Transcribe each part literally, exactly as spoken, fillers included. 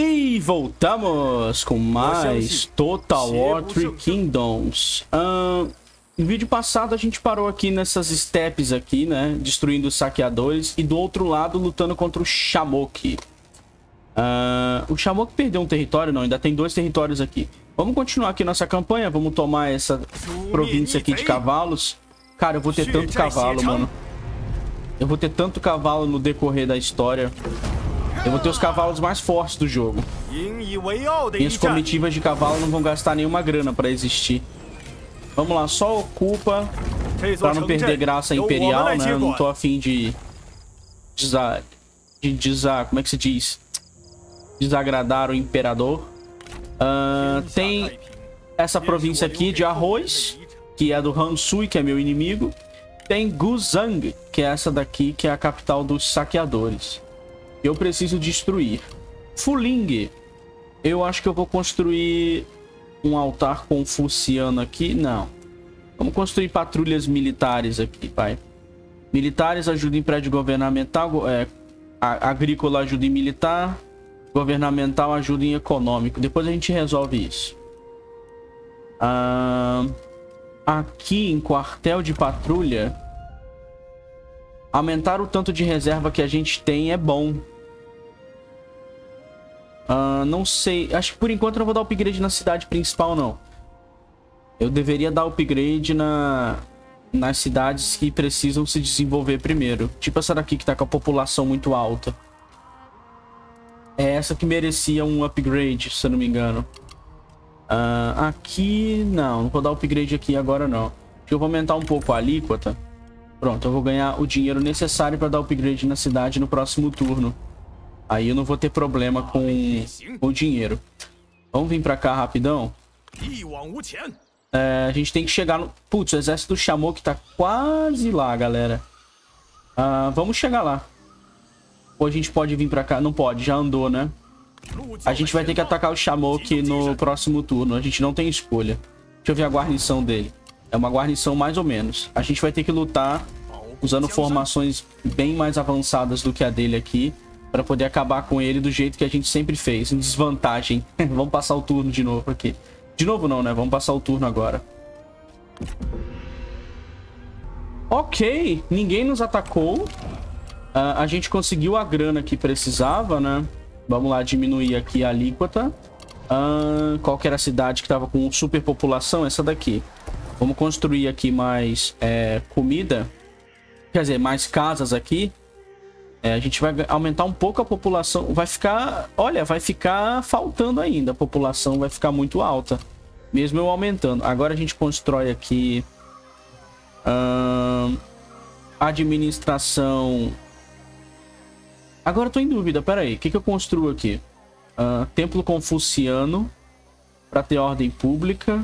E voltamos com mais Total War Three Kingdoms. Uh, no vídeo passado a gente parou aqui nessas steps aqui, né? Destruindo os saqueadores e do outro lado lutando contra o Shamoke. Uh, o Shamoke perdeu um território? Não, ainda tem dois territórios aqui. Vamos continuar aqui nossa campanha, vamos tomar essa província aqui de cavalos. Cara, eu vou ter tanto cavalo, mano. Eu vou ter tanto cavalo no decorrer da história. Eu vou ter os cavalos mais fortes do jogo. Minhas comitivas de cavalo não vão gastar nenhuma grana pra existir. Vamos lá, só ocupa pra não perder graça imperial, né? Eu não tô afim de... Desa... De desa... Como é que se diz? Desagradar o imperador. Uh, tem essa província aqui de arroz, que é do Hansui, que é meu inimigo. Tem Guzang, que é essa daqui, que é a capital dos saqueadores. Eu preciso destruir. Fuling. Eu acho que eu vou construir um altar confuciano aqui. Não. Vamos construir patrulhas militares aqui, pai. Militares ajudam em prédio governamental. É, a, agrícola ajuda em militar. Governamental ajuda em econômico. Depois a gente resolve isso. Ah, aqui em quartel de patrulha... Aumentar o tanto de reserva que a gente tem é bom. Uh, não sei. Acho que por enquanto eu não vou dar upgrade na cidade principal, não. Eu deveria dar upgrade na... nas cidades que precisam se desenvolver primeiro. Tipo essa daqui que tá com a população muito alta. É essa que merecia um upgrade, se eu não me engano. Uh, aqui... Não, não vou dar upgrade aqui agora, não. Acho que eu vou aumentar um pouco a alíquota. Pronto, eu vou ganhar o dinheiro necessário para dar upgrade na cidade no próximo turno. Aí eu não vou ter problema com o dinheiro. Vamos vir para cá rapidão. É, a gente tem que chegar no... Putz, o exército do Shamoke tá quase lá, galera. Ah, vamos chegar lá. Ou a gente pode vir para cá? Não pode, já andou, né? A gente vai ter que atacar o Shamoke no próximo turno. A gente não tem escolha. Deixa eu ver a guarnição dele. É uma guarnição mais ou menos. A gente vai ter que lutar usando formações bem mais avançadas do que a dele aqui, para poder acabar com ele do jeito que a gente sempre fez, em desvantagem. Vamos passar o turno de novo aqui. De novo não, né? Vamos passar o turno agora. Ok, ninguém nos atacou. Uh, a gente conseguiu a grana que precisava, né? Vamos lá, diminuir aqui a alíquota. Uh, qual que era a cidade que estava com superpopulação? Essa daqui. Vamos construir aqui mais é, comida. Quer dizer, mais casas aqui. É, a gente vai aumentar um pouco a população. Vai ficar... Olha, vai ficar faltando ainda. A população vai ficar muito alta. Mesmo eu aumentando. Agora a gente constrói aqui... Hum, administração... Agora eu tô em dúvida. Pera aí. O que, que eu construo aqui? Uh, templo confuciano. Para ter ordem pública.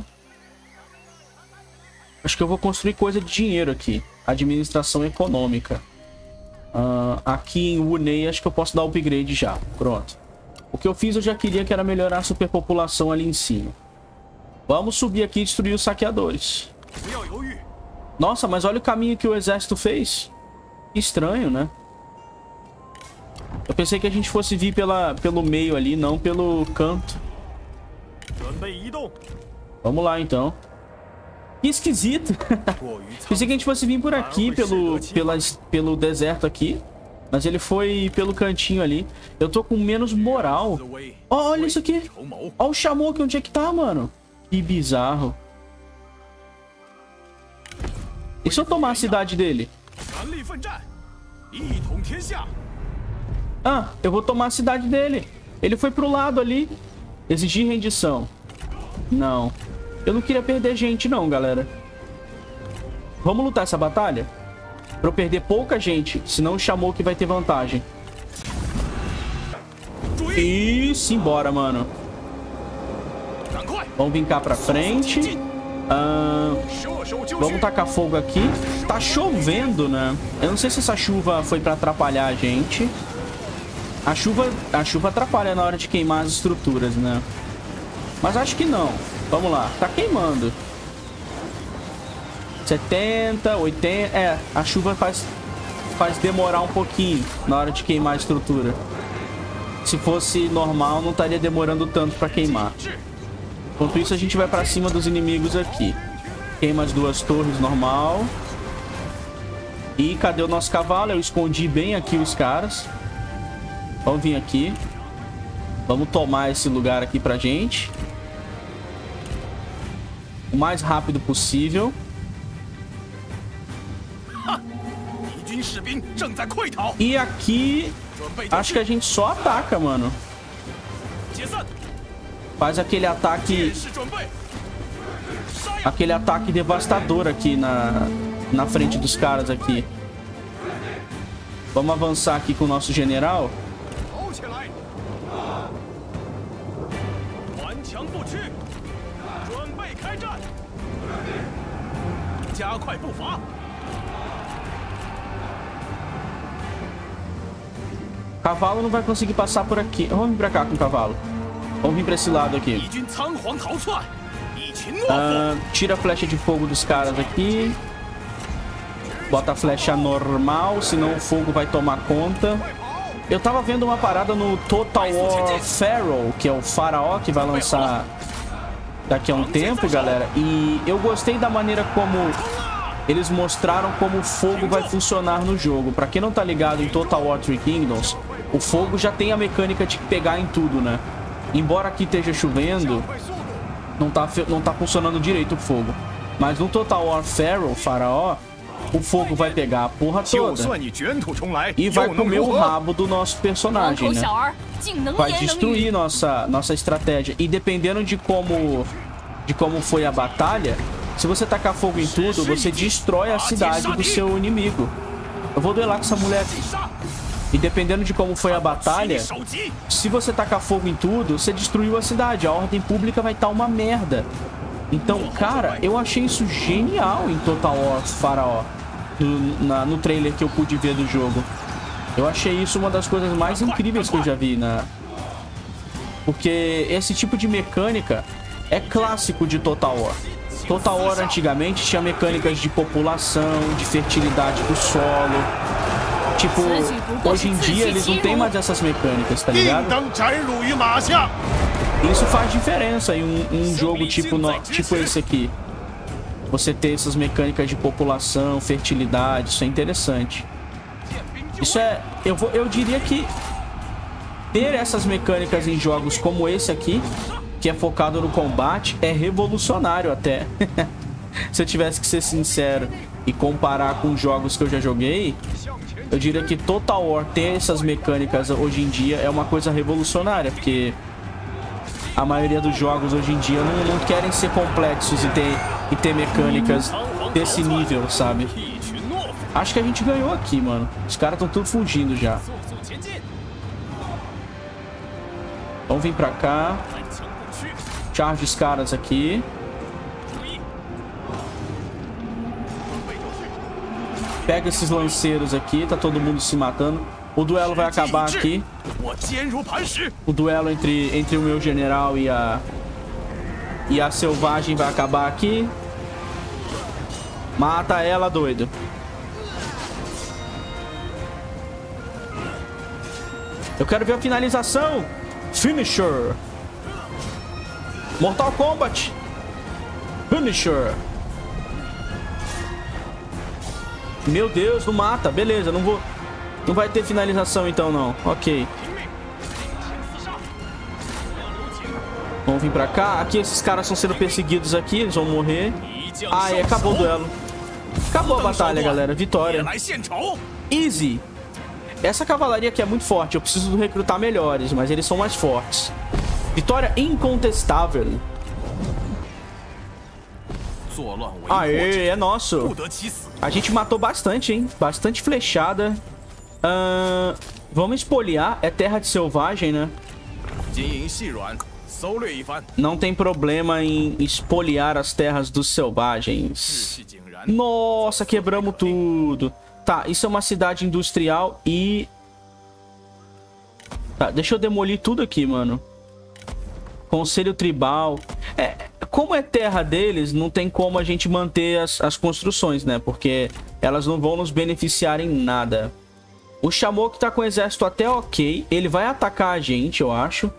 Acho que eu vou construir coisa de dinheiro aqui. Administração econômica. Uh, aqui em Wunei, acho que eu posso dar upgrade já. Pronto. O que eu fiz, eu já queria que era melhorar a superpopulação ali em cima. Vamos subir aqui e destruir os saqueadores. Nossa, mas olha o caminho que o exército fez. Que estranho, né? Eu pensei que a gente fosse vir pela, pelo meio ali, não pelo canto. Vamos lá, então. Que esquisito. Pensei que a gente fosse vir por aqui, pelo, pela, pelo deserto aqui. Mas ele foi pelo cantinho ali. Eu tô com menos moral. Oh, olha isso aqui. Olha o Shamoke, onde é que tá, mano? Que bizarro. E se eu tomar a cidade dele? Ah, eu vou tomar a cidade dele. Ele foi pro lado ali. Exigir rendição. Não. Eu não queria perder gente, não, galera. Vamos lutar essa batalha? Pra eu perder pouca gente, senão o Shamoke vai ter vantagem. E simbora, mano. Vamos vir cá pra frente. Ah, vamos tacar fogo aqui. Tá chovendo, né? Eu não sei se essa chuva foi pra atrapalhar a gente. A chuva, a chuva atrapalha na hora de queimar as estruturas, né? Mas acho que não. Vamos lá, tá queimando. setenta, oitenta... É, a chuva faz, faz demorar um pouquinho na hora de queimar a estrutura. Se fosse normal, não estaria demorando tanto para queimar. Enquanto isso, a gente vai para cima dos inimigos aqui. Queima as duas torres, normal. E cadê o nosso cavalo? Eu escondi bem aqui os caras. Vamos vir aqui. Vamos tomar esse lugar aqui pra gente. O mais rápido possível. E aqui... acho que a gente só ataca, mano. Faz aquele ataque... Aquele ataque devastador aqui na... na frente dos caras aqui. Vamos avançar aqui com o nosso general. Cavalo não vai conseguir passar por aqui. Vamos vir pra cá com o cavalo. Vamos vir pra esse lado aqui. Ah, tira a flecha de fogo dos caras aqui. Bota a flecha normal, senão o fogo vai tomar conta. Eu tava vendo uma parada no Total War Pharaoh, que é o faraó que vai lançar daqui a um tempo, galera. E eu gostei da maneira como eles mostraram como o fogo vai funcionar no jogo. Pra quem não tá ligado em Total War Three Kingdoms, o fogo já tem a mecânica de pegar em tudo, né? Embora aqui esteja chovendo, não tá, não tá funcionando direito o fogo. Mas no Total War Pharaoh, faraó, o fogo vai pegar a porra toda e vai comer o rabo do nosso personagem, né? Vai destruir nossa, nossa estratégia. E dependendo de como, de como foi a batalha, se você tacar fogo em tudo, você destrói a cidade do seu inimigo. Eu vou duelar com essa mulher aqui. E dependendo de como foi a batalha, se você tacar fogo em tudo, você destruiu a cidade. A ordem pública vai estar uma merda. Então, cara, eu achei isso genial em Total War Pharaoh. No, na, no trailer que eu pude ver do jogo, eu achei isso uma das coisas mais incríveis que eu já vi, né? Porque esse tipo de mecânica é clássico de Total War. Total War antigamente tinha mecânicas de população, de fertilidade do solo. Tipo, hoje em dia eles não tem mais essas mecânicas, tá ligado? Isso faz diferença em um, um jogo tipo, no, tipo esse aqui. Você ter essas mecânicas de população, fertilidade, isso é interessante. Isso é... Eu, vou, eu diria que ter essas mecânicas em jogos como esse aqui, que é focado no combate, é revolucionário até. Se eu tivesse que ser sincero e comparar com jogos que eu já joguei, eu diria que Total War ter essas mecânicas hoje em dia é uma coisa revolucionária, porque a maioria dos jogos hoje em dia não, não querem ser complexos e ter... E ter mecânicas desse nível, sabe? Acho que a gente ganhou aqui, mano. Os caras estão tudo fugindo já. Vamos vir pra cá. Charge os caras aqui. Pega esses lanceiros aqui. Tá todo mundo se matando. O duelo vai acabar aqui. O duelo entre, entre o meu general e a... E a selvagem vai acabar aqui. Mata ela, doido. Eu quero ver a finalização. Finisher. Mortal Kombat. Finisher. Meu Deus, não mata. Beleza, não vou... Não vai ter finalização então, não. Ok. Vamos vir pra cá. Aqui esses caras estão sendo perseguidos aqui. Eles vão morrer. Ai, acabou o duelo. Acabou a batalha, galera. Vitória. Easy. Essa cavalaria aqui é muito forte. Eu preciso recrutar melhores, mas eles são mais fortes. Vitória incontestável. Aê, é nosso. A gente matou bastante, hein? Bastante flechada. Uh, vamos espoliar. É terra de selvagem, né? Não tem problema em espoliar as terras dos selvagens. Nossa, quebramos tudo. Tá, isso é uma cidade industrial e... Tá, deixa eu demolir tudo aqui, mano. Conselho tribal. É, como é terra deles, não tem como a gente manter as, as construções, né? Porque elas não vão nos beneficiar em nada. O Shamoke tá com o exército até ok. Ele vai atacar a gente, eu acho.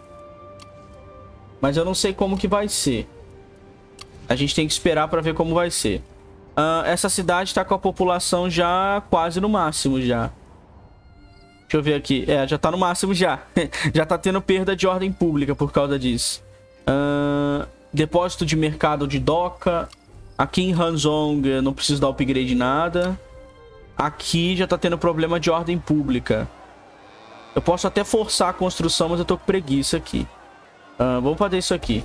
Mas eu não sei como que vai ser. A gente tem que esperar pra ver como vai ser. Uh, essa cidade tá com a população já quase no máximo já. Deixa eu ver aqui. É, já tá no máximo já. Já tá tendo perda de ordem pública por causa disso. Uh, depósito de mercado de doca. Aqui em Hanzhong eu não preciso dar upgrade em nada. Aqui já tá tendo problema de ordem pública. Eu posso até forçar a construção, mas eu tô com preguiça aqui. Uh, vamos fazer isso aqui.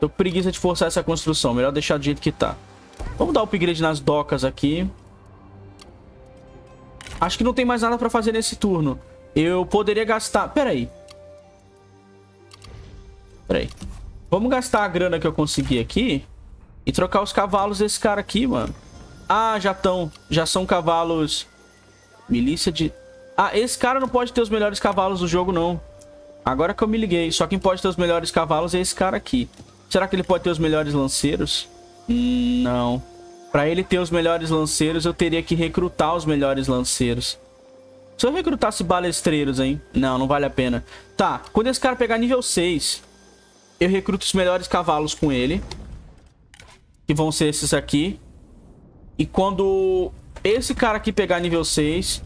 Tô com preguiça de forçar essa construção. Melhor deixar do jeito que tá. Vamos dar upgrade nas docas aqui. Acho que não tem mais nada pra fazer nesse turno. Eu poderia gastar... Pera aí. Pera aí. Vamos gastar a grana que eu consegui aqui e trocar os cavalos desse cara aqui, mano. Ah, já estão. Já são cavalos... Milícia de... Ah, esse cara não pode ter os melhores cavalos do jogo, não. Agora que eu me liguei. Só quem pode ter os melhores cavalos é esse cara aqui. Será que ele pode ter os melhores lanceiros? Hum, não. Pra ele ter os melhores lanceiros, eu teria que recrutar os melhores lanceiros. Se eu recrutasse balestreiros, hein? Não, não vale a pena. Tá, quando esse cara pegar nível seis, eu recruto os melhores cavalos com ele. Que vão ser esses aqui. E quando esse cara aqui pegar nível seis,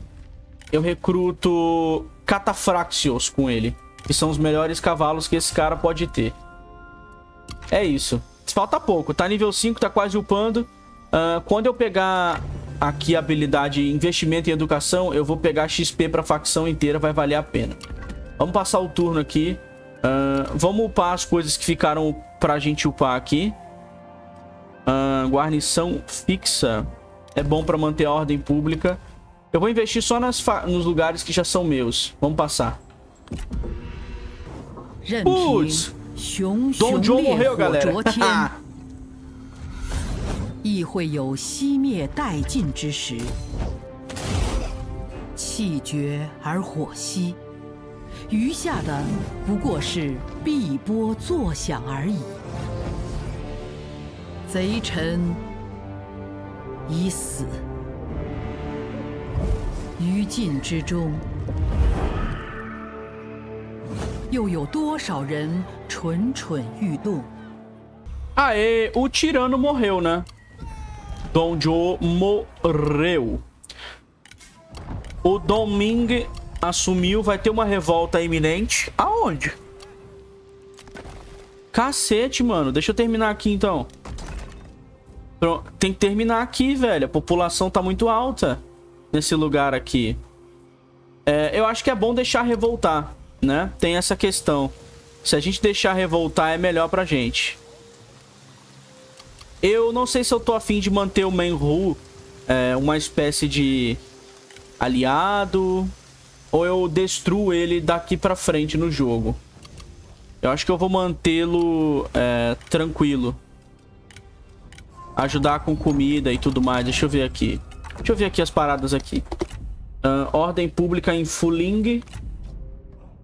eu recruto Catafrácios com ele. Que são os melhores cavalos que esse cara pode ter. É isso. Falta pouco. Tá nível cinco, tá quase upando. Uh, quando eu pegar aqui a habilidade investimento em educação, eu vou pegar X P pra facção inteira. Vai valer a pena. Vamos passar o turno aqui. Uh, vamos upar as coisas que ficaram pra gente upar aqui. Uh, guarnição fixa é bom pra manter a ordem pública. Eu vou investir só nas nos lugares que já são meus. Vamos passar. Putz! Dong Zhuo morreu, galera. Aê, o tirano morreu, né? Dong Zhuo morreu. O Dong Ming assumiu. Vai ter uma revolta iminente. Aonde? Cacete, mano. Deixa eu terminar aqui, então. Pronto. Tem que terminar aqui, velho. A população tá muito alta nesse lugar aqui. É, eu acho que é bom deixar revoltar, né? Tem essa questão. Se a gente deixar revoltar, é melhor pra gente. Eu não sei se eu tô afim de manter o Menghu é, uma espécie de aliado, ou eu destruo ele daqui pra frente no jogo. Eu acho que eu vou mantê-lo é, tranquilo. Ajudar com comida e tudo mais. Deixa eu ver aqui. Deixa eu ver aqui as paradas aqui. Uh, ordem pública em Fuling.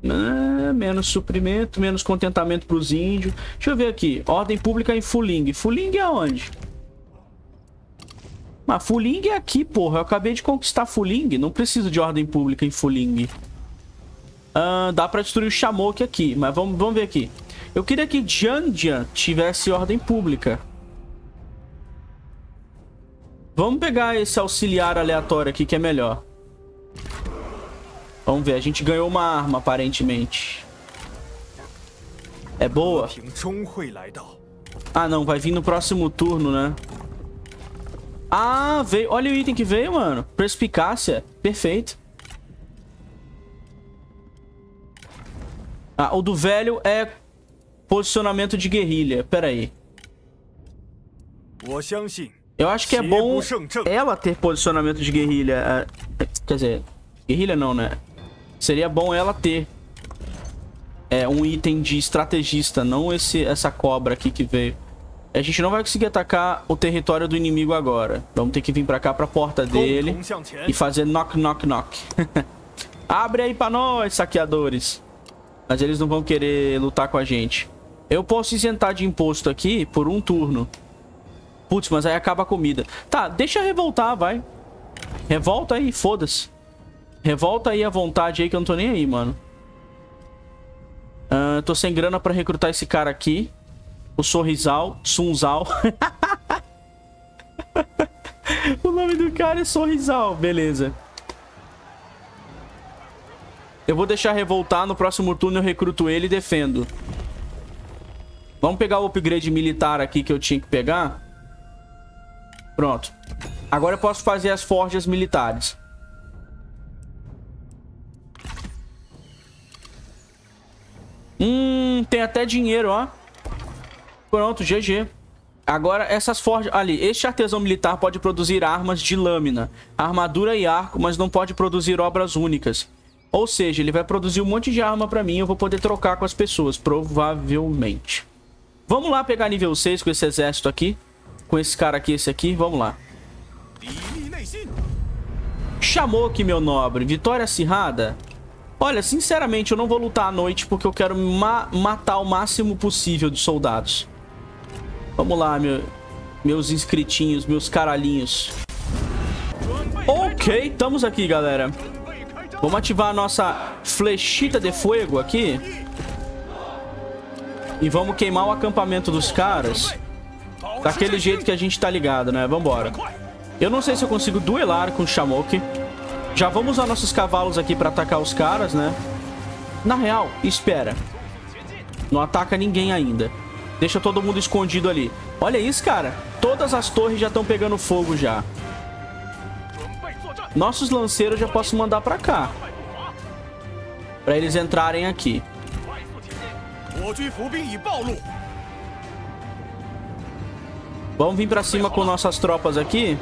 Ah, menos suprimento, menos contentamento para os índios. Deixa eu ver aqui. Ordem pública em Fuling. Fuling é onde? Mas Fuling é aqui, porra. Eu acabei de conquistar Fuling. Não preciso de ordem pública em Fuling. Ah, dá para destruir o Shamoke aqui. Mas vamos, vamos ver aqui. Eu queria que Zhang Yan tivesse ordem pública. Vamos pegar esse auxiliar aleatório aqui que é melhor. Vamos ver, a gente ganhou uma arma, aparentemente. É boa? Ah, não, vai vir no próximo turno, né? Ah, veio. Olha o item que veio, mano. Perspicácia. Perfeito. Ah, o do velho é posicionamento de guerrilha. Pera aí. Eu acho que é bom ela ter posicionamento de guerrilha. Quer dizer, guerrilha não, né? Seria bom ela ter é, um item de estrategista, não esse, essa cobra aqui que veio. A gente não vai conseguir atacar o território do inimigo agora. Vamos ter que vir pra cá, pra porta dele e fazer knock, knock, knock. Abre aí pra nós, saqueadores. Mas eles não vão querer lutar com a gente. Eu posso isentar de imposto aqui por um turno. Putz, mas aí acaba a comida. Tá, deixa revoltar, vai. Revolta aí, foda-se. Revolta aí à vontade aí que eu não tô nem aí, mano. Uh, tô sem grana pra recrutar esse cara aqui. O Sorrisal. Sunzal. O nome do cara é Sorrisal. Beleza. Eu vou deixar revoltar. No próximo turno eu recruto ele e defendo. Vamos pegar o upgrade militar aqui que eu tinha que pegar. Pronto. Agora eu posso fazer as forjas militares. Hum, tem até dinheiro, ó. Pronto, G G. Agora essas forjas... Ali, este artesão militar pode produzir armas de lâmina, armadura e arco, mas não pode produzir obras únicas. Ou seja, ele vai produzir um monte de arma pra mim e eu vou poder trocar com as pessoas, provavelmente. Vamos lá pegar nível seis com esse exército aqui. Com esse cara aqui, esse aqui, vamos lá. Shamoke, meu nobre. Vitória acirrada. Olha, sinceramente, eu não vou lutar à noite porque eu quero ma matar o máximo possível de soldados. Vamos lá, meu, meus inscritinhos, meus caralhinhos. Ok, estamos aqui, galera. Vamos ativar a nossa flechita de fogo aqui. E vamos queimar o acampamento dos caras. Daquele jeito que a gente tá ligado, né? Vambora. Eu não sei se eu consigo duelar com o Shamoke. Já vamos usar nossos cavalos aqui pra atacar os caras, né? Na real, espera. Não ataca ninguém ainda. Deixa todo mundo escondido ali. Olha isso, cara. Todas as torres já estão pegando fogo já. Nossos lanceiros eu já posso mandar pra cá. Pra eles entrarem aqui. Vamos vir pra cima com nossas tropas aqui.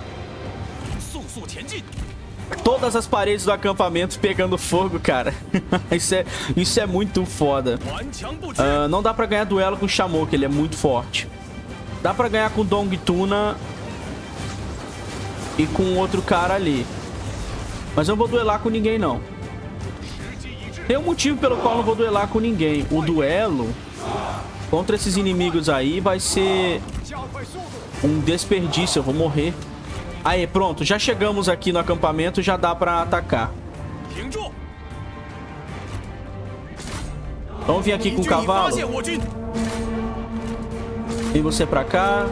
Todas as paredes do acampamento pegando fogo, cara. Isso, é, isso é muito foda. Uh, não dá pra ganhar duelo com o Shamoke, ele é muito forte. Dá pra ganhar com o Dong Tuna e com outro cara ali. Mas eu não vou duelar com ninguém, não. Tem um motivo pelo qual eu não vou duelar com ninguém. O duelo contra esses inimigos aí vai ser um desperdício. Eu vou morrer. Aê, pronto. Já chegamos aqui no acampamento. Já dá pra atacar. Vamos vir aqui com o cavalo. Vem você pra cá.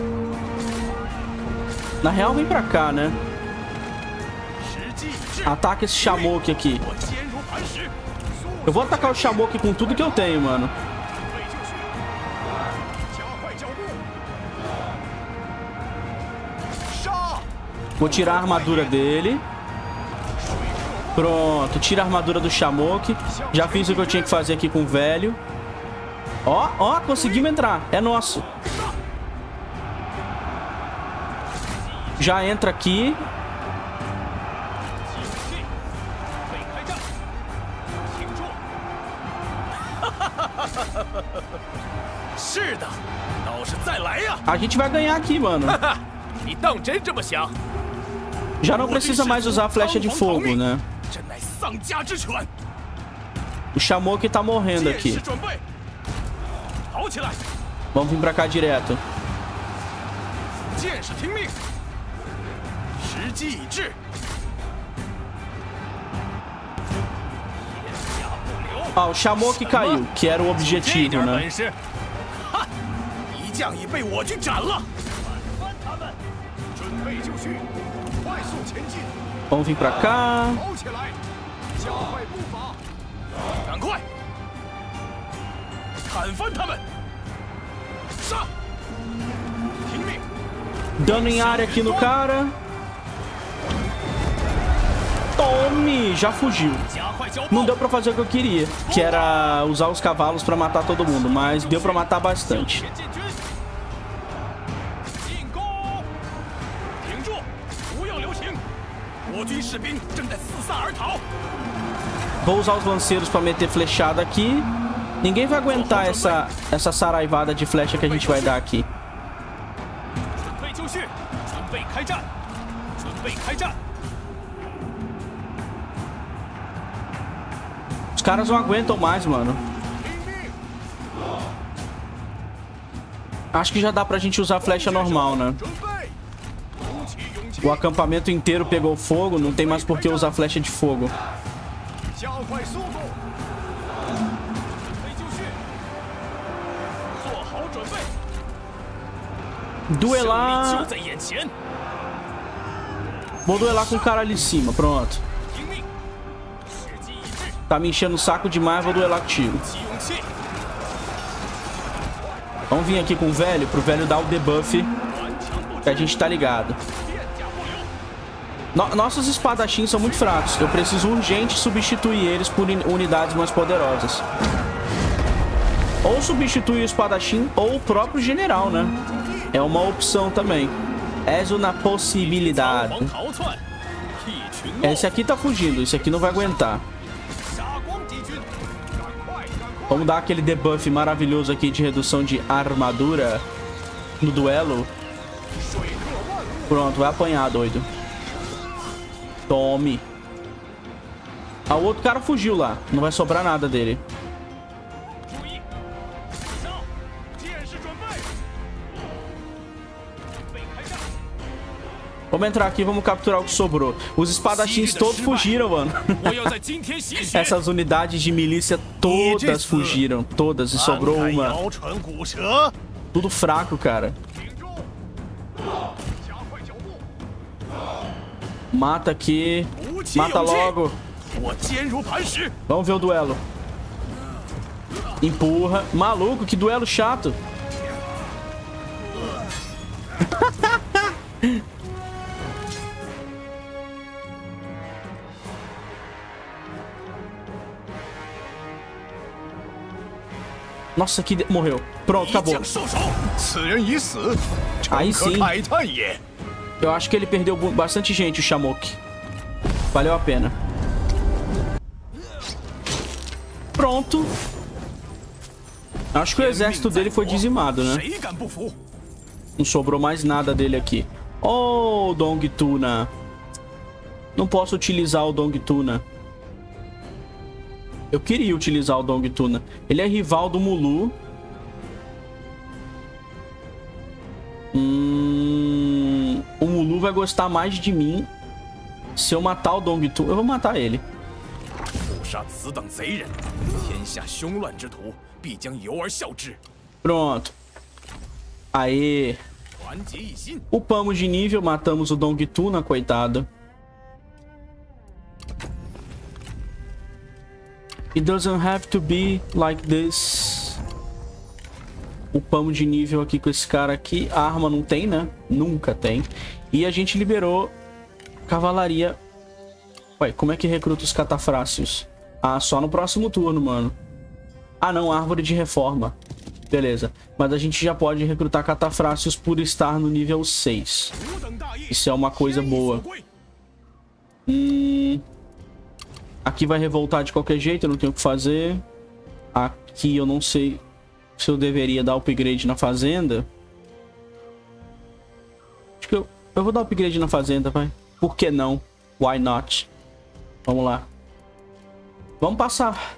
Na real, vem pra cá, né? Ataca esse Shamoke aqui. Eu vou atacar o Shamoke com tudo que eu tenho, mano. Vou tirar a armadura dele. Pronto, tira a armadura do Shamoke. Já fiz o que eu tinha que fazer aqui com o velho. Ó, ó, conseguimos entrar. É nosso. Já entra aqui. A gente vai ganhar aqui, mano. Já não precisa mais usar a flecha de fogo, né? O Shamoke tá morrendo aqui. Vamos vir pra cá direto. Ah, o Shamoke caiu, que era o objetivo, né? Vamos vir pra cá. Dando em área aqui no cara. Tome! Já fugiu. Não deu pra fazer o que eu queria, que era usar os cavalos pra matar todo mundo, mas deu pra matar bastante. Vou usar os lanceiros pra meter flechada aqui. Ninguém vai aguentar essa, essa saraivada de flecha que a gente vai dar aqui. Os caras não aguentam mais, mano. Acho que já dá pra gente usar a flecha normal, né? O acampamento inteiro pegou fogo, não tem mais por que usar flecha de fogo. Duelar. Vou duelar com o cara ali em cima, pronto. Tá me enchendo o saco demais, vou duelar contigo. Vamos vir aqui com o velho, pro velho dar o debuff, que a gente tá ligado. No Nossos espadachins são muito fracos. Eu preciso urgente substituir eles por unidades mais poderosas. Ou substituir o espadachim ou o próprio general, né? É uma opção também. É uma possibilidade. Esse aqui tá fugindo. Esse aqui não vai aguentar. Vamos dar aquele debuff maravilhoso aqui de redução de armadura no duelo. Pronto, vai apanhar, doido. Tome. Ah, o outro cara fugiu lá. Não vai sobrar nada dele. Vamos entrar aqui, vamos capturar o que sobrou. Os espadachins todos fugiram, mano. Essas unidades de milícia todas fugiram. Todas, e sobrou uma. Tudo fraco, cara. Mata aqui. Mata logo. Vamos ver o duelo. Empurra. Maluco, que duelo chato. Nossa, que... De... morreu. Pronto, acabou. Aí sim. Eu acho que ele perdeu bastante gente, o Shamoke. Valeu a pena. Pronto. Acho que o exército dele foi dizimado, né? Não sobrou mais nada dele aqui. Oh, Dong Tuna. Não posso utilizar o Dong Tuna. Eu queria utilizar o Dong Tuna. Ele é rival do Mulu. Hum, o Mulu vai gostar mais de mim se eu matar o Dong Tuna. Eu vou matar ele. Pronto. Aê. Upamos de nível, matamos o Dong Tuna, coitado. It doesn't have to be like this. Upamos de nível aqui com esse cara aqui. A arma não tem, né? Nunca tem. E a gente liberou cavalaria. Ué, como é que recruta os catafrácios? Ah, só no próximo turno, mano. Ah, não. Árvore de reforma. Beleza. Mas a gente já pode recrutar catafrácios por estar no nível seis. Isso é uma coisa boa. Hum... Aqui vai revoltar de qualquer jeito, eu não tenho o que fazer. Aqui eu não sei se eu deveria dar upgrade na fazenda. Acho que eu, eu vou dar upgrade na fazenda, vai. Por que não? Why not? Vamos lá. Vamos passar.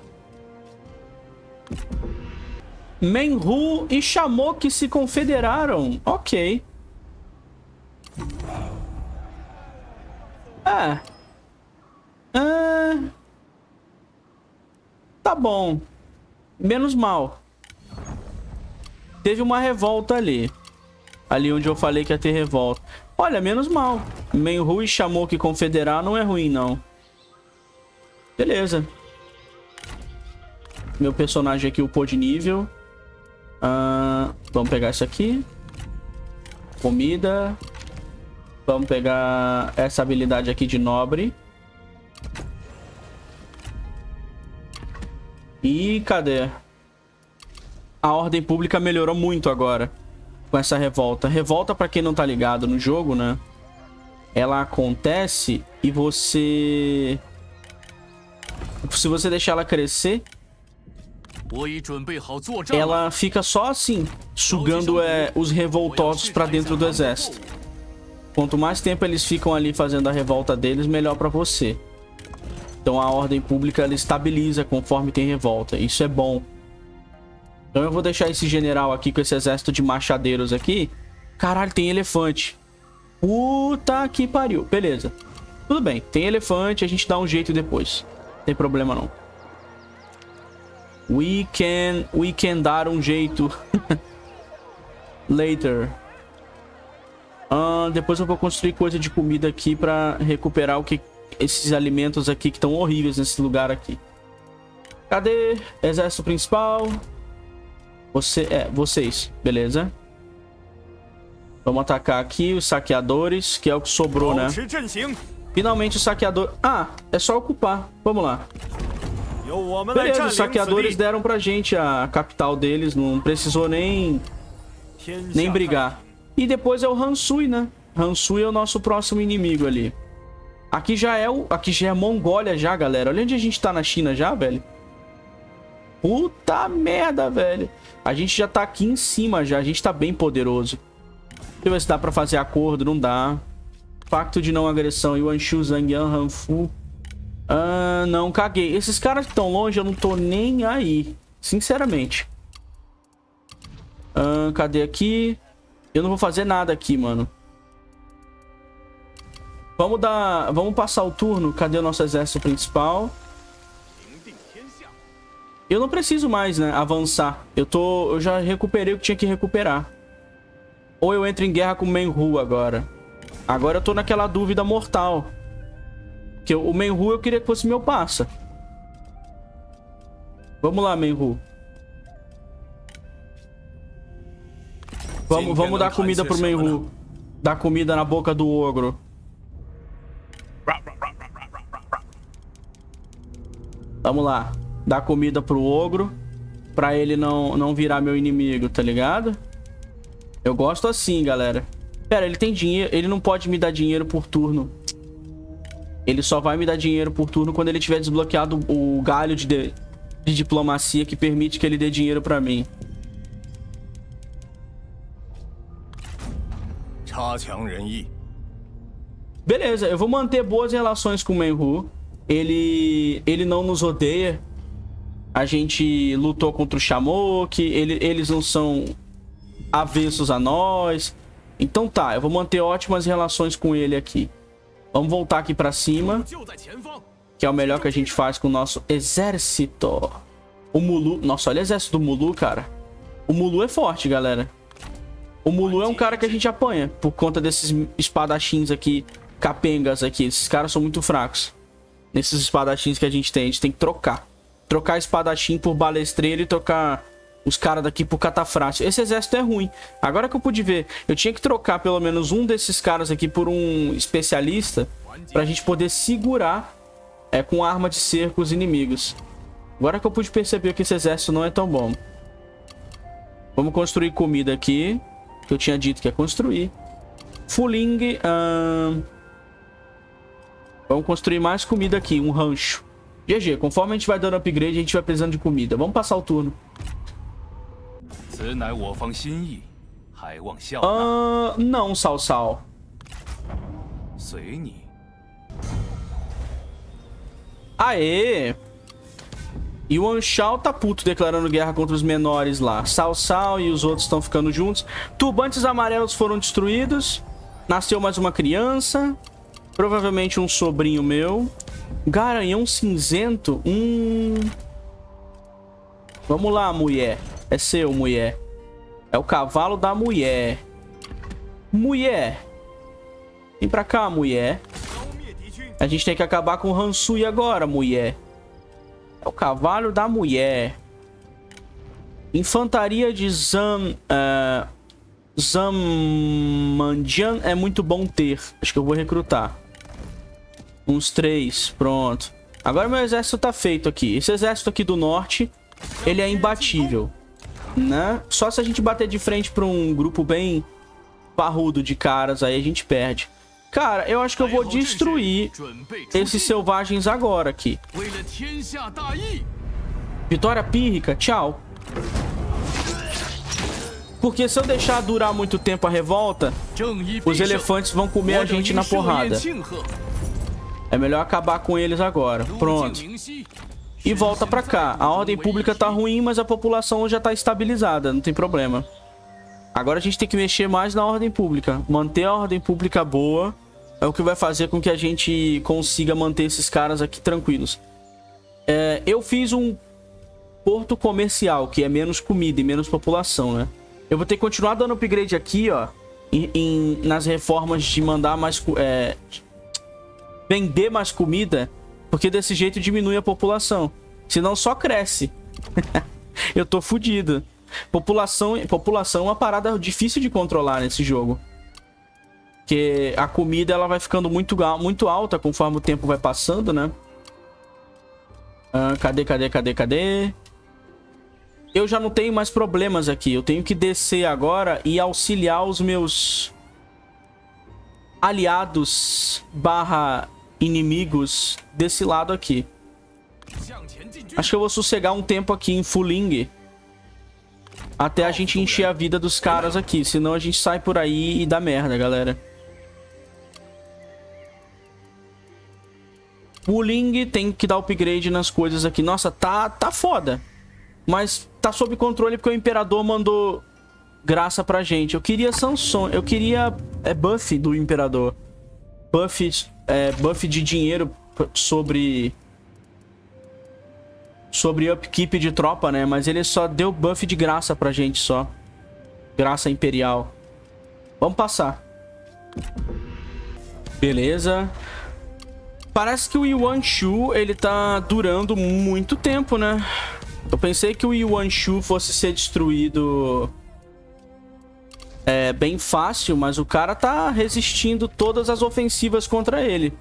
Menghu e Shamoke se confederaram. Ok. Ah... Ah, tá bom. Menos mal. Teve uma revolta ali. Ali onde eu falei que ia ter revolta. Olha, menos mal. Menghu e Shamoke confederar não é ruim, não. Beleza. Meu personagem aqui upou de nível. Ah, vamos pegar isso aqui. Comida. Vamos pegar essa habilidade aqui de nobre. E cadê? A ordem pública melhorou muito agora com essa revolta. Revolta, pra quem não tá ligado no jogo, né? Ela acontece e você... Se você deixar ela crescer, ela fica só assim, sugando é, os revoltosos pra dentro do exército. Quanto mais tempo eles ficam ali fazendo a revolta deles, melhor pra você. Então a ordem pública ela estabiliza conforme tem revolta. Isso é bom. Então eu vou deixar esse general aqui com esse exército de machadeiros aqui. Caralho, tem elefante. Puta que pariu. Beleza. Tudo bem. Tem elefante. A gente dá um jeito depois. tem problema não. We can, we can dar um jeito. Later. Uh, depois eu vou construir coisa de comida aqui pra recuperar o que esses alimentos aqui que estão horríveis nesse lugar aqui. Cadê? Exército principal. Você, é, vocês, beleza? Vamos atacar aqui os saqueadores, que é o que sobrou, né? Finalmente o saqueador... Ah, é só ocupar. Vamos lá. Beleza, os saqueadores deram pra gente a capital deles. Não precisou nem... Nem brigar. E depois é o Hansui, né? Hansui é o nosso próximo inimigo ali. Aqui já é o... Aqui já é a Mongólia já, galera. Olha onde a gente tá na China já, velho. Puta merda, velho. A gente já tá aqui em cima já. A gente tá bem poderoso. Deixa eu ver se dá pra fazer acordo. Não dá. Pacto de não agressão. Yuan Shu, Zhang Yan, Hanfu. Ah, não, caguei. Esses caras que estão longe, eu não tô nem aí. Sinceramente. Ah, cadê aqui? Eu não vou fazer nada aqui, mano. Vamos dar... Vamos passar o turno. Cadê o nosso exército principal? Eu não preciso mais, né? Avançar. Eu tô... Eu já recuperei o que tinha que recuperar. Ou eu entro em guerra com o Menghu agora. Agora eu tô naquela dúvida mortal. Que eu, o Menghu eu queria que fosse meu passa. Vamos lá, Menghu. Vamos, vamos dar comida pro Menghu. Dar comida na boca do ogro. Vamos lá. Dar comida pro ogro. Pra ele não, não virar meu inimigo, tá ligado? Eu gosto assim, galera. Pera, ele tem dinheiro. Ele não pode me dar dinheiro por turno. Ele só vai me dar dinheiro por turno quando ele tiver desbloqueado o galho de, de, de diplomacia que permite que ele dê dinheiro pra mim. Beleza, eu vou manter boas relações com o Menghu. Ele, ele não nos odeia. A gente lutou contra o Shamoke. Ele, eles não são... avessos a nós. Então tá, eu vou manter ótimas relações com ele aqui. Vamos voltar aqui pra cima, que é o melhor que a gente faz com o nosso exército. O Mulu... Nossa, olha o exército do Mulu, cara. O Mulu é forte, galera. O Mulu é um cara que a gente apanha por conta desses espadachins aqui, capengas aqui. Esses caras são muito fracos. Nesses espadachins que a gente tem, a gente tem que trocar. Trocar espadachim por balestreiro e trocar... os caras daqui pro Catafrácio. Esse exército é ruim. Agora que eu pude ver, eu tinha que trocar pelo menos um desses caras aqui por um especialista pra gente poder segurar é, com arma de cerco os inimigos. Agora que eu pude perceber que esse exército não é tão bom. Vamos construir comida aqui, que eu tinha dito que ia construir. Fuling. Hum... Vamos construir mais comida aqui, um rancho. G G, conforme a gente vai dando upgrade, a gente vai precisando de comida. Vamos passar o turno. Ah, não, Salsal. Aê! Yuan Shao tá puto declarando guerra contra os menores lá. Salsal e os outros estão ficando juntos. Turbantes amarelos foram destruídos. Nasceu mais uma criança. Provavelmente um sobrinho meu. Garanhão cinzento. Hum... Vamos lá, mulher. É seu, mulher. É o cavalo da mulher. Mulher. Vem pra cá, mulher. A gente tem que acabar com o Hansui agora, mulher. É o cavalo da mulher. Infantaria de Zam... Uh, Zamandian é muito bom ter. Acho que eu vou recrutar. Uns três. Pronto. Agora meu exército tá feito aqui. Esse exército aqui do norte, ele é imbatível. Né? Só se a gente bater de frente pra um grupo bem parrudo de caras, aí a gente perde. Cara, eu acho que eu vou destruir esses selvagens agora aqui. Vitória pírrica, tchau. Porque se eu deixar durar muito tempo a revolta, os elefantes vão comer a gente na porrada. É melhor acabar com eles agora. Pronto. E volta pra cá. A ordem pública tá ruim, mas a população já tá estabilizada. Não tem problema. Agora a gente tem que mexer mais na ordem pública. Manter a ordem pública boa é o que vai fazer com que a gente consiga manter esses caras aqui tranquilos. É, eu fiz um porto comercial, que é menos comida e menos população, né? Eu vou ter que continuar dando upgrade aqui, ó, em, em, nas reformas de mandar mais... É, vender mais comida, porque desse jeito diminui a população. Senão só cresce. Eu tô fudido. População, população é uma parada difícil de controlar nesse jogo. Porque a comida ela vai ficando muito, muito alta conforme o tempo vai passando, né? Ah, cadê, cadê, cadê, cadê? Eu já não tenho mais problemas aqui. Eu tenho que descer agora e auxiliar os meus aliados barra inimigos desse lado aqui. Acho que eu vou sossegar um tempo aqui em Fuling, até a gente encher a vida dos caras aqui. Senão a gente sai por aí e dá merda, galera. Wuling tem que dar upgrade nas coisas aqui. Nossa, tá, tá foda. Mas tá sob controle porque o Imperador mandou graça pra gente. Eu queria Samson. Eu queria é, buff do Imperador. Buff, é, buff de dinheiro sobre... sobre upkeep de tropa, né? Mas ele só deu buff de graça pra gente só. Graça imperial. Vamos passar. Beleza. Parece que o Yuan Shu, ele tá durando muito tempo, né? Eu pensei que o Yuan Shu fosse ser destruído... é, bem fácil, mas o cara tá resistindo todas as ofensivas contra ele.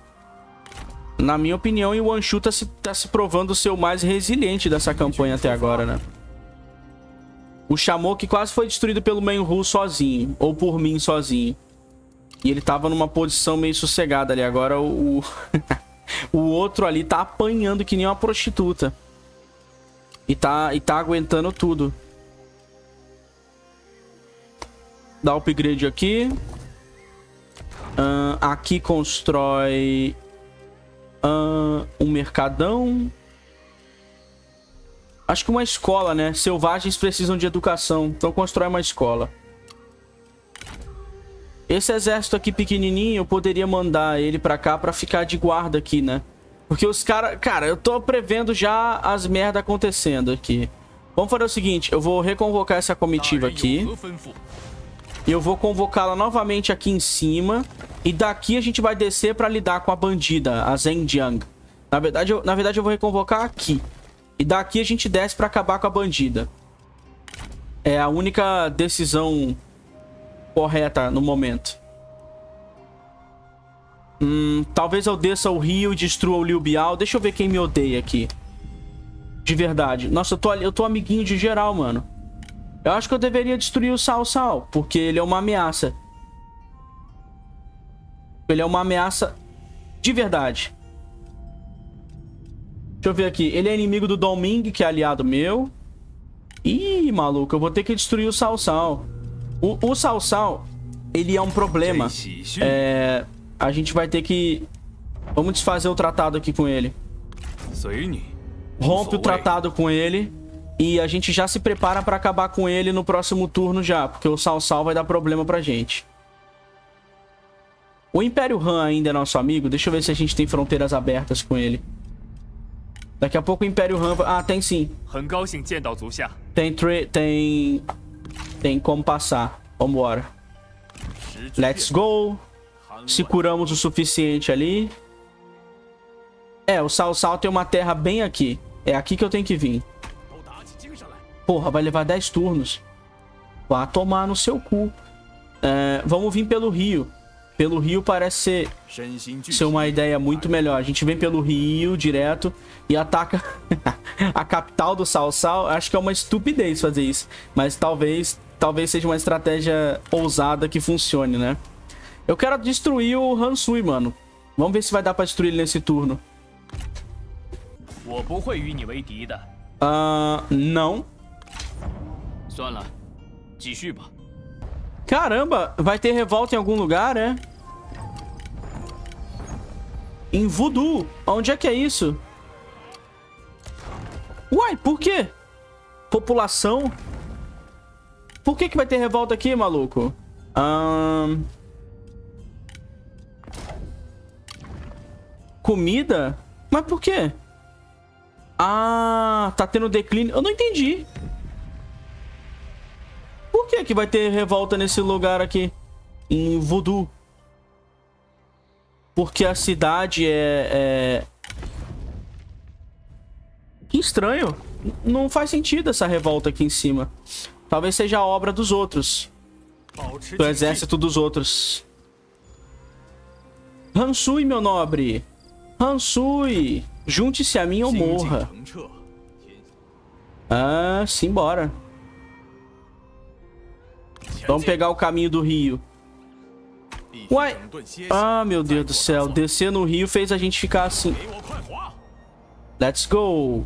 Na minha opinião, o Yuan Shu tá se, tá se provando ser o mais resiliente dessa campanha até agora, né? O Shamoke quase foi destruído pelo Menghu sozinho, ou por mim sozinho. E ele tava numa posição meio sossegada ali. Agora o, o, o outro ali tá apanhando que nem uma prostituta. E tá, e tá aguentando tudo. Dá upgrade aqui. Uh, aqui constrói... Uh, um mercadão. Acho que uma escola, né? Selvagens precisam de educação. Então constrói uma escola. Esse exército aqui pequenininho, eu poderia mandar ele pra cá pra ficar de guarda aqui, né? Porque os caras... Cara, eu tô prevendo já as merda acontecendo aqui. Vamos fazer o seguinte. Eu vou reconvocar essa comitiva aqui. Eu vou convocá-la novamente aqui em cima. E daqui a gente vai descer pra lidar com a bandida, a Zhang Yan. Na verdade, eu, na verdade, eu vou reconvocar aqui. E daqui a gente desce pra acabar com a bandida. É a única decisão correta no momento. Hum, talvez eu desça o rio e destrua o Liu Biao. Deixa eu ver quem me odeia aqui. De verdade. Nossa, eu tô, eu tô amiguinho de geral, mano. Eu acho que eu deveria destruir o Salsal, porque ele é uma ameaça. Ele é uma ameaça de verdade. Deixa eu ver aqui. Ele é inimigo do Dong Ming, que é aliado meu. Ih, maluco, eu vou ter que destruir o Salsal. O, o Salsal, ele é um problema. É, a gente vai ter que... Vamos desfazer o tratado aqui com ele. Rompe o tratado com ele. E a gente já se prepara pra acabar com ele no próximo turno já, porque o Salsal vai dar problema pra gente. O Império Han ainda é nosso amigo. Deixa eu ver se a gente tem fronteiras abertas com ele. Daqui a pouco o Império Han... Ah, tem sim. Tem... Tre... Tem... Tem como passar. Vambora. Let's go. Se curamos o suficiente ali. É, o Salsal tem uma terra bem aqui. É aqui que eu tenho que vir. Porra, vai levar dez turnos. Vá tomar no seu cu. É, vamos vir pelo rio. Pelo rio parece ser, ser uma ideia muito melhor. A gente vem pelo rio direto e ataca a capital do Salsal. Acho que é uma estupidez fazer isso. Mas talvez, talvez seja uma estratégia ousada que funcione, né? Eu quero destruir o Hansui, mano. Vamos ver se vai dar pra destruir ele nesse turno. Ah, uh, não. Caramba, vai ter revolta em algum lugar, é? Em Voodoo? Onde é que é isso? Uai, por quê? População? Por que que vai ter revolta aqui, maluco? Um... Comida? Mas por quê? Ah, tá tendo declínio. Eu não entendi. Por que que vai ter revolta nesse lugar aqui? Em Voodoo. Porque a cidade é... é... Que estranho. Não faz sentido essa revolta aqui em cima. Talvez seja a obra dos outros. Do exército dos outros. Hansui, meu nobre. Hansui. Junte-se a mim ou morra. Ah, simbora. Vamos pegar o caminho do rio. Uai. Ah, meu Deus do céu. Descer no rio fez a gente ficar assim. Let's go.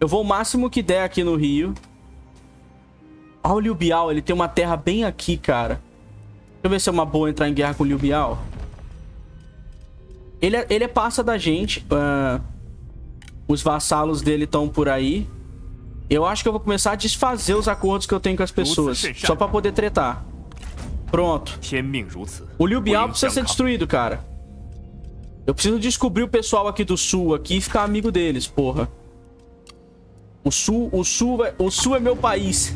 Eu vou o máximo que der aqui no rio. Olha o Liu Biao. Ele tem uma terra bem aqui, cara. Deixa eu ver se é uma boa entrar em guerra com o Liu Biao. Ele é, ele é parça da gente. Uh, os vassalos dele estão por aí. Eu acho que eu vou começar a desfazer os acordos que eu tenho com as pessoas. Só pra poder tretar. Pronto. O Liu Biao precisa ser destruído, cara. Eu preciso descobrir o pessoal aqui do sul aqui e ficar amigo deles, porra. O sul, o sul, é, o sul é meu país.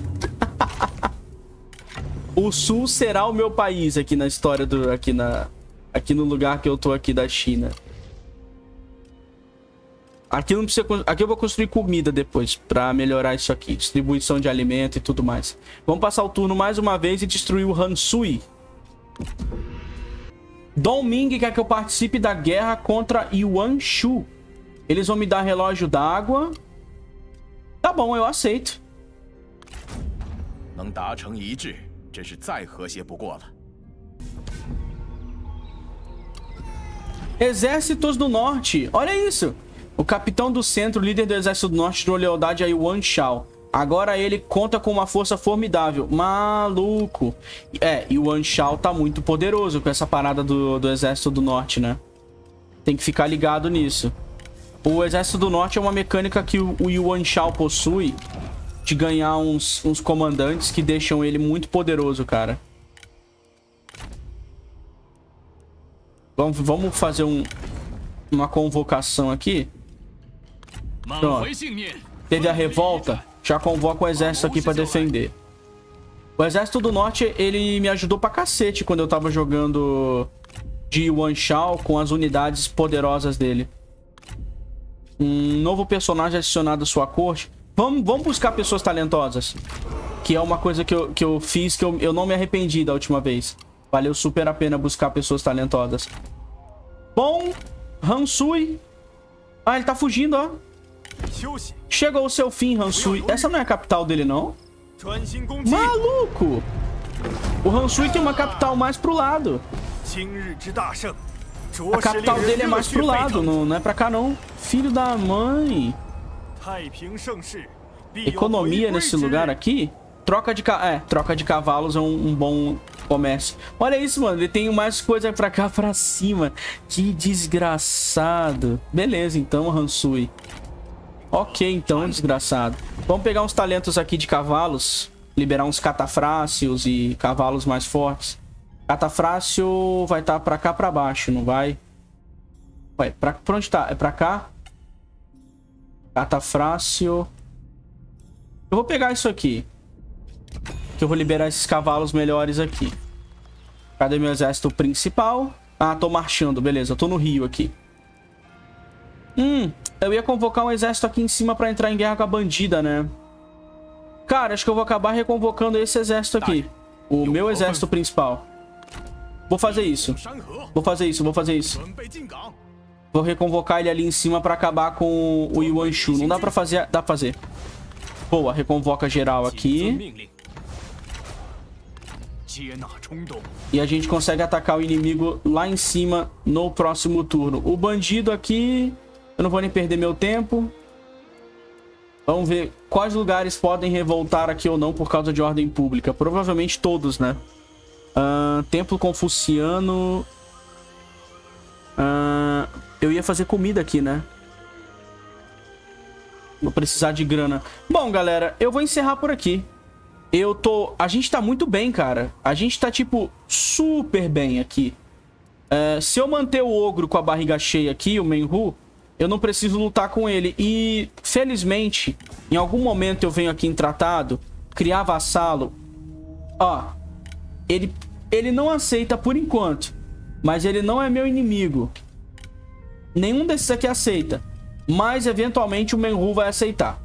O sul será o meu país aqui na história do... Aqui na... Aqui no lugar que eu tô aqui da China. Aqui, não precisa, aqui eu vou construir comida depois. Pra melhorar isso aqui. Distribuição de alimento e tudo mais. Vamos passar o turno mais uma vez e destruir o Hansui. Dong Ming quer que eu participe da guerra contra Yuan Shu. Eles vão me dar relógio d'água. Tá bom, eu aceito. Exércitos do Norte. Olha isso. O capitão do centro, líder do Exército do Norte, jurou lealdade a Yuan Shao. Agora ele conta com uma força formidável. Maluco. É, Yuan Shao tá muito poderoso com essa parada do, do Exército do Norte, né? Tem que ficar ligado nisso. O Exército do Norte é uma mecânica que o, o Yuan Shao possui de ganhar uns, uns comandantes que deixam ele muito poderoso, cara. Vamos, vamos fazer um, uma convocação aqui. Pronto. Teve a revolta. Já convoca o exército aqui pra defender. O exército do norte, ele me ajudou pra cacete quando eu tava jogando de Yuan Shao com as unidades poderosas dele. Um novo personagem adicionado à sua corte. Vamos, vamos buscar pessoas talentosas. Que é uma coisa que eu, que eu fiz que eu, eu não me arrependi da última vez. Valeu super a pena buscar pessoas talentosas. Bom, Hansui. Ah, ele tá fugindo, ó. Chegou o seu fim, Hansui. Essa não é a capital dele, não? Maluco! O Hansui tem uma capital mais pro lado. A capital dele é mais pro lado, não, não é pra cá, não. Filho da mãe. Economia nesse lugar aqui? Troca de, ca... é, troca de cavalos é um, um bom... comércio. Olha isso, mano. Ele tem mais coisa pra cá, pra cima. Que desgraçado. Beleza, então, Hansui. Ok, então, desgraçado. Vamos pegar uns talentos aqui de cavalos. Liberar uns catafrácios e cavalos mais fortes. Catafrácio vai estar tá pra cá, pra baixo, não vai? Vai, pra, pra onde tá? É pra cá? Catafrácio. Eu vou pegar isso aqui. Que eu vou liberar esses cavalos melhores aqui. Cadê meu exército principal? Ah, tô marchando. Beleza, eu tô no rio aqui. Hum, eu ia convocar um exército aqui em cima pra entrar em guerra com a bandida, né? Cara, acho que eu vou acabar reconvocando esse exército aqui. O meu exército principal. Vou fazer isso. Vou fazer isso, vou fazer isso. Vou reconvocar ele ali em cima pra acabar com o Yuan Shu. Não dá pra fazer... Dá pra fazer. Boa, reconvoca geral aqui. E a gente consegue atacar o inimigo lá em cima no próximo turno. O bandido aqui... Eu não vou nem perder meu tempo. Vamos ver quais lugares podem revoltar aqui ou não por causa de ordem pública. Provavelmente todos, né? Uh, Templo Confuciano... Uh, eu ia fazer comida aqui, né? Vou precisar de grana. Bom, galera, eu vou encerrar por aqui. Eu tô... A gente tá muito bem, cara. A gente tá, tipo, super bem aqui. É, se eu manter o ogro com a barriga cheia aqui, o Menghu, eu não preciso lutar com ele. E, felizmente, em algum momento eu venho aqui em tratado, criar vassalo. Ó, ele, ele não aceita por enquanto, mas ele não é meu inimigo. Nenhum desses aqui aceita, mas eventualmente o Menghu vai aceitar.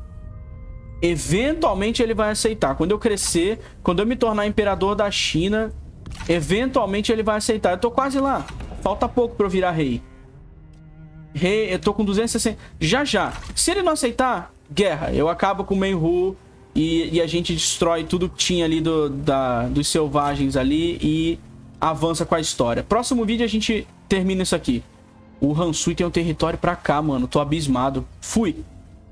Eventualmente ele vai aceitar. Quando eu crescer, quando eu me tornar imperador da China, eventualmente ele vai aceitar. Eu tô quase lá. Falta pouco pra eu virar rei. Rei, eu tô com duzentos e sessenta. Já, já. Se ele não aceitar, guerra. Eu acabo com o Menghu e, e a gente destrói tudo que tinha ali do, da, dos selvagens ali e avança com a história. Próximo vídeo a gente termina isso aqui. O Hansui tem um território pra cá, mano. Tô abismado. Fui.